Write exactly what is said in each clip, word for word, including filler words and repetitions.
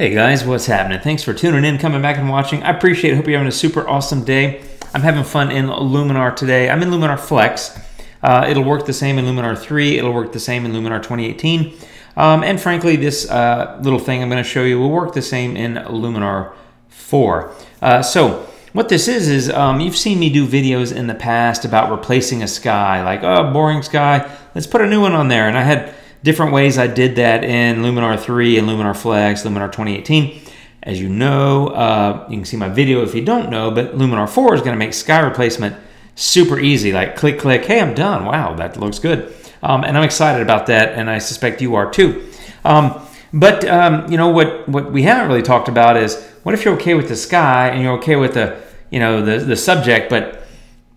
Hey guys, what's happening? Thanks for tuning in, coming back and watching. I appreciate it. Hope you're having a super awesome day. I'm having fun in Luminar today. I'm in Luminar Flex. Uh, it'll work the same in Luminar three. It'll work the same in Luminar twenty eighteen. Um, and frankly, this uh, little thing I'm going to show you will work the same in Luminar four. Uh, so what this is, is um, you've seen me do videos in the past about replacing a sky. Like, oh, boring sky. Let's put a new one on there. And I had different ways I did that in Luminar three and Luminar Flex, Luminar twenty eighteen. As you know, uh, you can see my video if you don't know, but Luminar four is going to make sky replacement super easy. Like click, click, hey, I'm done. Wow, that looks good. Um, and I'm excited about that, and I suspect you are too. Um, but um, you know what? What we haven't really talked about is what if you're okay with the sky and you're okay with the you know the the subject, but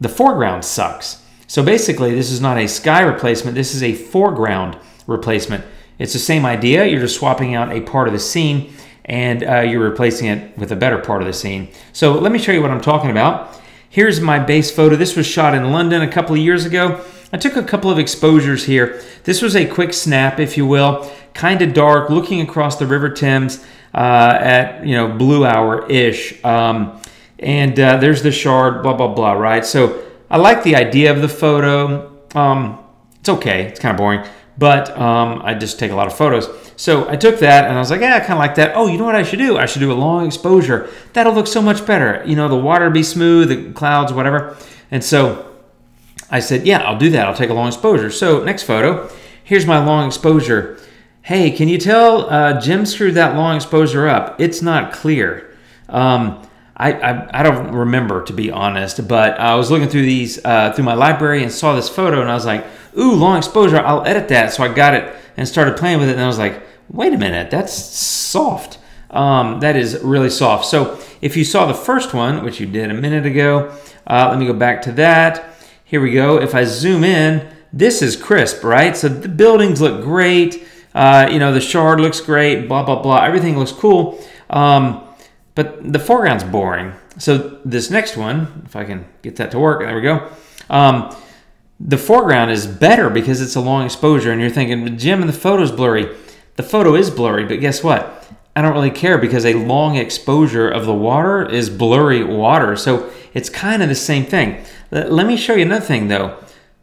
the foreground sucks. So basically, this is not a sky replacement. This is a foreground replacement. It's the same idea. You're just swapping out a part of the scene, and uh, you're replacing it with a better part of the scene. So let me show you what I'm talking about. Here's my base photo. This was shot in London a couple of years ago. I took a couple of exposures here. This was a quick snap, if you will, kind of dark, looking across the River Thames uh, at you know blue hour-ish. Um, and uh, there's the Shard, blah, blah, blah, right? So I like the idea of the photo. Um, it's okay. It's kind of boring. But um, I just take a lot of photos. So I took that and I was like, yeah, I kind of like that. Oh, you know what I should do? I should do a long exposure. That'll look so much better. You know, the water be smooth, the clouds, whatever. And so I said, yeah, I'll do that. I'll take a long exposure. So next photo, here's my long exposure. Hey, can you tell uh, Jim screwed that long exposure up? It's not clear. Um, I, I, I don't remember, to be honest, but I was looking through these, uh, through my library and saw this photo and I was like, ooh, long exposure, I'll edit that. So I got it and started playing with it and I was like, wait a minute, that's soft. Um, that is really soft. So if you saw the first one, which you did a minute ago, uh, let me go back to that. Here we go. If I zoom in, this is crisp, right? So the buildings look great. Uh, you know, the Shard looks great, blah, blah, blah. Everything looks cool. Um, but the foreground's boring. So this next one, if I can get that to work, there we go. Um, The foreground is better because it's a long exposure and you're thinking, Jim, and the photo's blurry. The photo is blurry, but guess what? I don't really care because a long exposure of the water is blurry water. So it's kind of the same thing. Let me show you another thing though.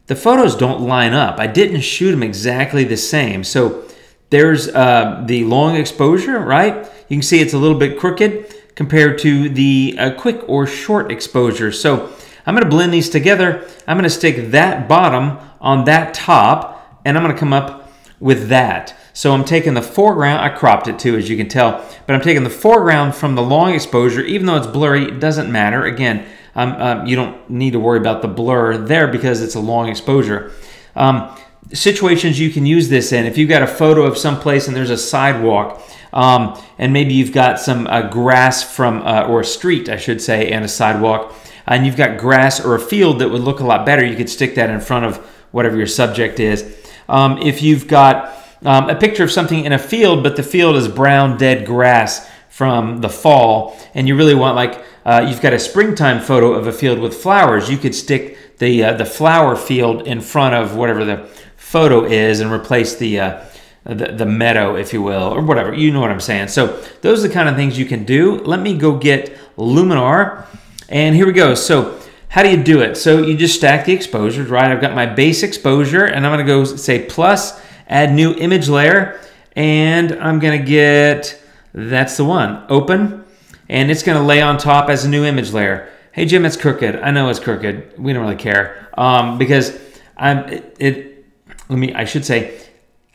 The photos don't line up. I didn't shoot them exactly the same. So there's uh, the long exposure, right? You can see it's a little bit crooked compared to the uh, quick or short exposure. So I'm going to blend these together. I'm going to stick that bottom on that top, and I'm going to come up with that. So I'm taking the foreground. I cropped it too, as you can tell, but I'm taking the foreground from the long exposure. Even though it's blurry, it doesn't matter. Again, um, um, you don't need to worry about the blur there because it's a long exposure. Um, situations you can use this in. If you've got a photo of someplace and there's a sidewalk, um, and maybe you've got some uh, grass from, uh, or a street, I should say, and a sidewalk, and you've got grass or a field that would look a lot better, you could stick that in front of whatever your subject is. Um, if you've got um, a picture of something in a field, but the field is brown dead grass from the fall, and you really want like, uh, you've got a springtime photo of a field with flowers, you could stick the, uh, the flower field in front of whatever the photo is and replace the, uh, the, the meadow, if you will, or whatever, you know what I'm saying. So those are the kind of things you can do. Let me go get Luminar. And here we go. So how do you do it? So you just stack the exposures, right? I've got my base exposure and I'm gonna go say plus, add new image layer, and I'm gonna get, that's the one, open, and it's gonna lay on top as a new image layer. Hey Jim, it's crooked. I know it's crooked. We don't really care um, because I'm, it, it, let me, I should say,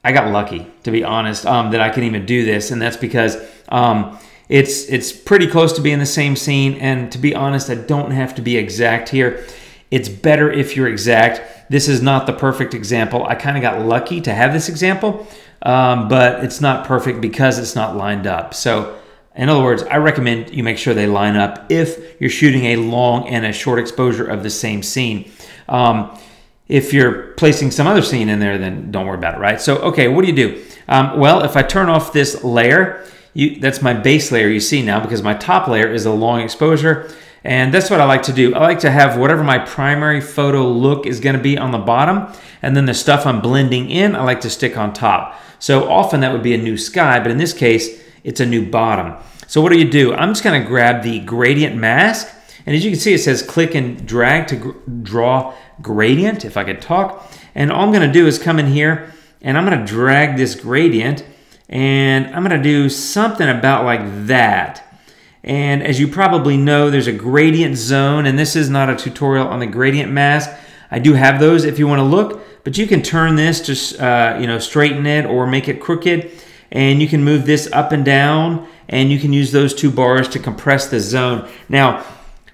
I got lucky, to be honest, um, that I can even do this, and that's because, um, It's, it's pretty close to being the same scene, and to be honest, I don't have to be exact here. It's better if you're exact. This is not the perfect example. I kind of got lucky to have this example, um, but it's not perfect because it's not lined up. So in other words, I recommend you make sure they line up if you're shooting a long and a short exposure of the same scene. Um, if you're placing some other scene in there, then don't worry about it, right? So, okay, what do you do? Um, well, if I turn off this layer, You, that's my base layer you see now, because my top layer is a long exposure, and that's what I like to do. I like to have whatever my primary photo look is going to be on the bottom, and then the stuff I'm blending in I like to stick on top. So often that would be a new sky, but in this case it's a new bottom. So what do you do? I'm just going to grab the gradient mask. And as you can see, it says click and drag to gr draw gradient, if I could talk. And all I'm going to do is come in here and I'm going to drag this gradient and I'm going to do something about like that. And as you probably know, there's a gradient zone, and this is not a tutorial on the gradient mask. I do have those if you want to look, but you can turn this, just uh, you know, straighten it or make it crooked, and you can move this up and down, and you can use those two bars to compress the zone. Now,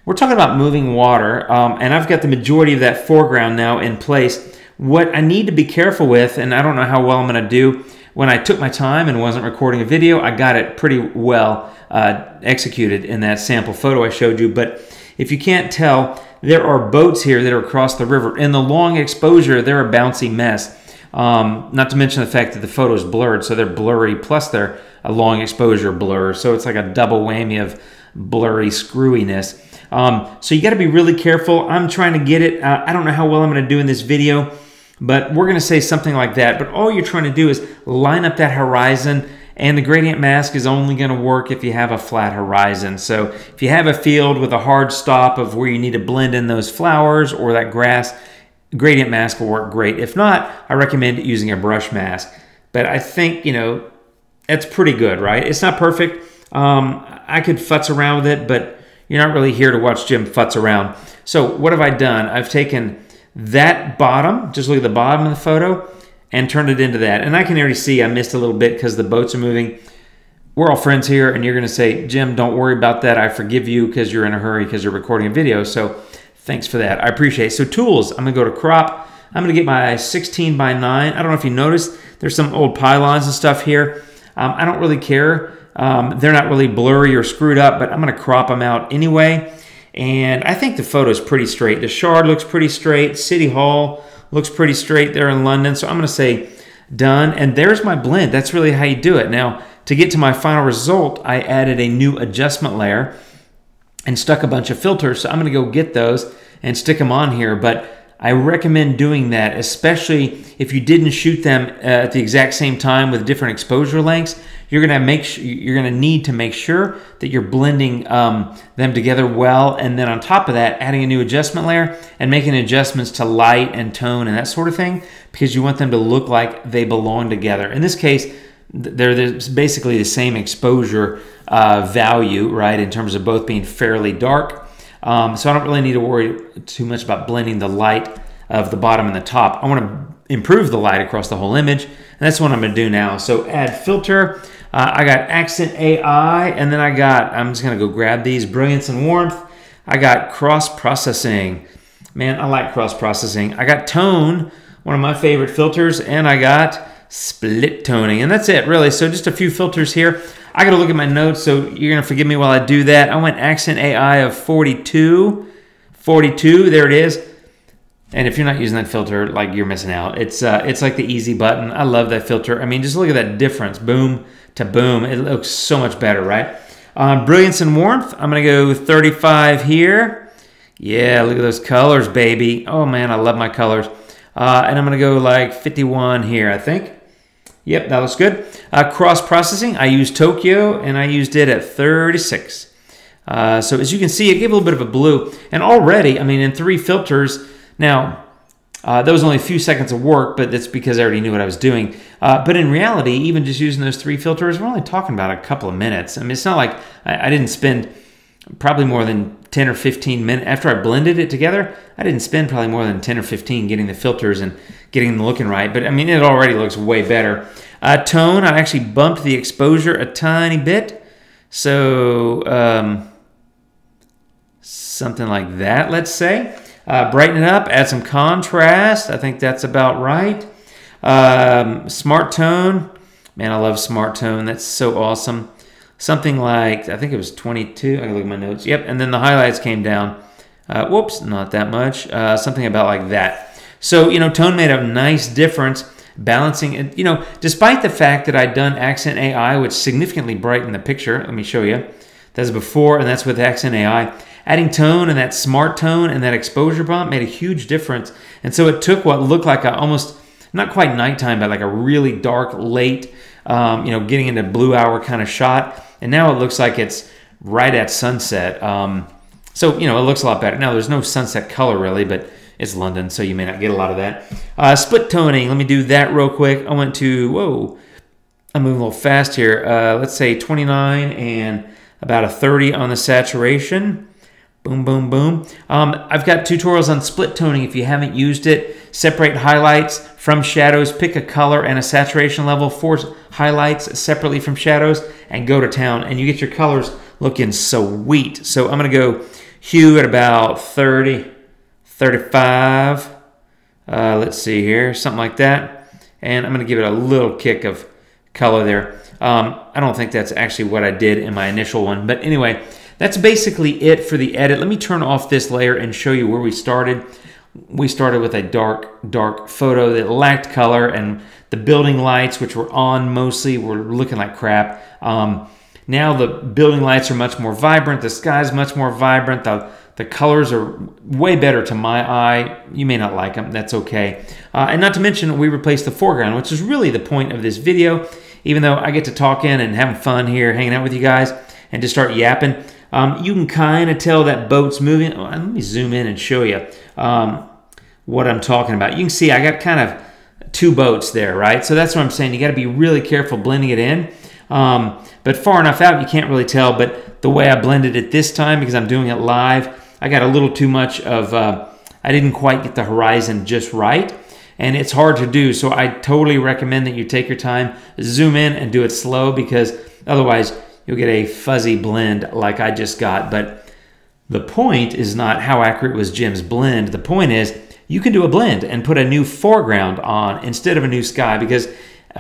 we're talking about moving water, um, and I've got the majority of that foreground now in place. What I need to be careful with, and I don't know how well I'm going to do, when I took my time and wasn't recording a video, I got it pretty well uh, executed in that sample photo I showed you. But if you can't tell, there are boats here that are across the river. In the long exposure, they're a bouncy mess. Um, not to mention the fact that the photo's blurred, so they're blurry, plus they're a long exposure blur. So it's like a double whammy of blurry screwiness. Um, so you got to be really careful. I'm trying to get it. Uh, I don't know how well I'm going to do in this video, but we're going to say something like that. But all you're trying to do is line up that horizon, and the gradient mask is only going to work if you have a flat horizon. So if you have a field with a hard stop of where you need to blend in those flowers or that grass, gradient mask will work great. If not, I recommend using a brush mask. But I think, you know, that's pretty good, right? It's not perfect. Um, I could futz around with it, but you're not really here to watch Jim futz around. So what have I done? I've taken that bottom, just look at the bottom of the photo, and turned it into that. And I can already see I missed a little bit because the boats are moving. We're all friends here, and you're going to say, Jim, don't worry about that. I forgive you because you're in a hurry because you're recording a video. So thanks for that. I appreciate it. So tools, I'm going to go to crop. I'm going to get my sixteen by nine. I don't know if you noticed, there's some old pylons and stuff here. Um, I don't really care. Um, they're not really blurry or screwed up, but I'm going to crop them out anyway. And I think the photo is pretty straight. The Shard looks pretty straight. City Hall looks pretty straight there in London. So I'm going to say done. And there's my blend. That's really how you do it. Now, to get to my final result, I added a new adjustment layer and stuck a bunch of filters. So I'm going to go get those and stick them on here. But I recommend doing that, especially if you didn't shoot them uh, at the exact same time with different exposure lengths. You're gonna make sure, you're gonna need to make sure that you're blending um, them together well, and then on top of that, adding a new adjustment layer and making adjustments to light and tone and that sort of thing, because you want them to look like they belong together. In this case, they're basically the same exposure uh, value, right, in terms of both being fairly dark. Um, so I don't really need to worry too much about blending the light of the bottom and the top. I want to improve the light across the whole image, and that's what I'm going to do now. So add filter. Uh, I got Accent A I, and then I got, I'm just going to go grab these, Brilliance and Warmth. I got cross-processing. Man, I like cross-processing. I got Tone, one of my favorite filters, and I got Split Toning, and that's it, really. So just a few filters here. I gotta look at my notes, so you're gonna forgive me while I do that. I went Accent A I of forty-two, forty-two, there it is. And if you're not using that filter, like, you're missing out. It's uh, it's like the easy button. I love that filter. I mean, just look at that difference, boom to boom. It looks so much better, right? Um, Brilliance and Warmth, I'm gonna go thirty-five here. Yeah, look at those colors, baby. Oh man, I love my colors. Uh, and I'm gonna go like fifty-one here, I think. Yep, that looks good. Uh, cross-processing, I used Tokyo, and I used it at thirty-six. Uh, so as you can see, it gave a little bit of a blue. And already, I mean, in three filters, now, uh, that was only a few seconds of work, but that's because I already knew what I was doing. Uh, but in reality, even just using those three filters, we're only talking about a couple of minutes. I mean, it's not like I, I didn't spend probably more than ten or fifteen minutes. After I blended it together, I didn't spend probably more than ten or fifteen getting the filters and getting them looking right. But I mean, it already looks way better. Uh, tone, I actually bumped the exposure a tiny bit. So um, something like that, let's say. Uh, brighten it up, add some contrast. I think that's about right. Um, smart Tone. Man, I love Smart Tone. That's so awesome. Something like, I think it was twenty-two. I can look at my notes. Yep, and then the highlights came down. Uh, whoops, not that much. Uh, something about like that. So, you know, tone made a nice difference, balancing it. You know, despite the fact that I'd done Accent A I, which significantly brightened the picture. Let me show you. That's before, and that's with Accent A I. Adding tone and that smart tone and that exposure bump made a huge difference. And so it took what looked like a almost, not quite nighttime, but like a really dark, late um, you know, getting into blue hour kind of shot. And now it looks like it's right at sunset. Um, so, you know, it looks a lot better. Now there's no sunset color really, but it's London, so you may not get a lot of that. Uh, split toning, let me do that real quick. I went to, whoa, I'm moving a little fast here. Uh, let's say twenty-nine and about a thirty on the saturation. Boom, boom, boom. Um, I've got tutorials on split toning if you haven't used it. Separate highlights from shadows, pick a color and a saturation level for highlights separately from shadows, and go to town, and you get your colors looking sweet. So I'm gonna go hue at about thirty, thirty-five, uh, let's see here, something like that. And I'm gonna give it a little kick of color there. Um, I don't think that's actually what I did in my initial one, but anyway, that's basically it for the edit. Let me turn off this layer and show you where we started. We started with a dark, dark photo that lacked color, and the building lights, which were on mostly, were looking like crap. Um, now the building lights are much more vibrant. The sky's much more vibrant. The, the colors are way better to my eye. You may not like them. That's okay. Uh, and not to mention, we replaced the foreground, which is really the point of this video. Even though I get to talk in and having fun here, hanging out with you guys, and just start yapping. Um, you can kind of tell that boat's moving. Oh, let me zoom in and show you um, what I'm talking about. You can see I got kind of two boats there, right? So that's what I'm saying. You got to be really careful blending it in. Um, but far enough out, you can't really tell. But the way I blended it this time, because I'm doing it live, I got a little too much of, uh, I didn't quite get the horizon just right. And it's hard to do. So I totally recommend that you take your time, zoom in, and do it slow, because otherwise, you'll get a fuzzy blend like I just got. But the point is not how accurate was Jim's blend. The point is you can do a blend and put a new foreground on instead of a new sky, because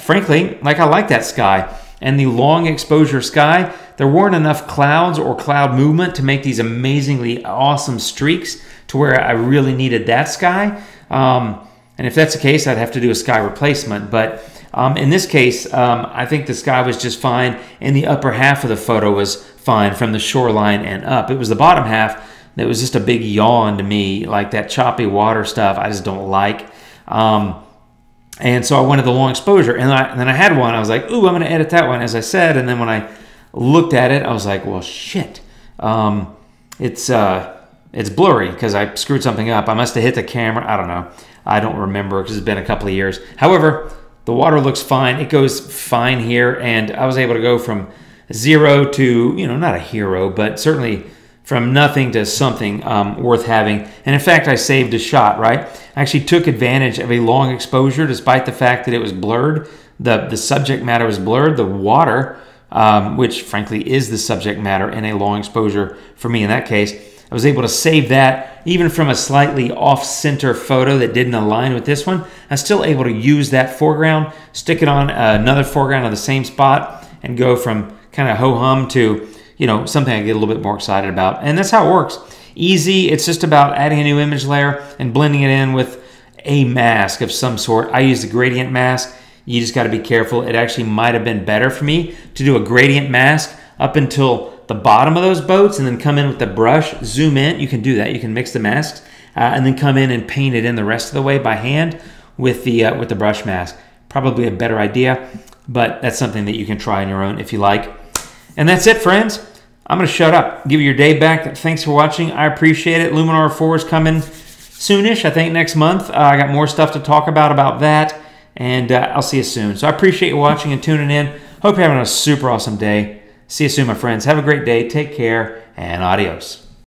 frankly, like, I like that sky. And the long exposure sky, there weren't enough clouds or cloud movement to make these amazingly awesome streaks to where I really needed that sky. Um, and if that's the case, I'd have to do a sky replacement. But Um, in this case, um, I think the sky was just fine, and the upper half of the photo was fine from the shoreline and up. It was the bottom half that was just a big yawn to me, like that choppy water stuff I just don't like. Um, and so I wanted the long exposure, and, I, and then I had one. I was like, ooh, I'm going to edit that one, as I said. And then when I looked at it, I was like, well, shit. Um, it's, uh, it's blurry because I screwed something up. I must have hit the camera. I don't know. I don't remember because it's been a couple of years. However, the water looks fine. It goes fine here, and I was able to go from zero to, you know, not a hero, but certainly from nothing to something um, worth having. And in fact, I saved a shot, right? I actually took advantage of a long exposure, despite the fact that it was blurred. The, the subject matter was blurred. The water, um, which frankly is the subject matter in a long exposure for me in that case, I was able to save that. Even from a slightly off-center photo that didn't align with this one, I was still able to use that foreground, stick it on another foreground on the same spot, and go from kind of ho-hum to, you know, something I get a little bit more excited about. And that's how it works. Easy. It's just about adding a new image layer and blending it in with a mask of some sort. I used a gradient mask. You just got to be careful. It actually might have been better for me to do a gradient mask up until the bottom of those boats, and then come in with the brush, zoom in. You can do that. You can mix the masks, uh, and then come in and paint it in the rest of the way by hand with the uh, with the brush mask. Probably a better idea, but that's something that you can try on your own if you like. And that's it, friends. I'm gonna shut up, give you your day back. Thanks for watching. I appreciate it. Luminar four is coming soonish, I think next month. uh, I got more stuff to talk about about that, and uh, I'll see you soon. So I appreciate you watching and tuning in. Hope you're having a super awesome day. See you soon, my friends. Have a great day. Take care, and adios.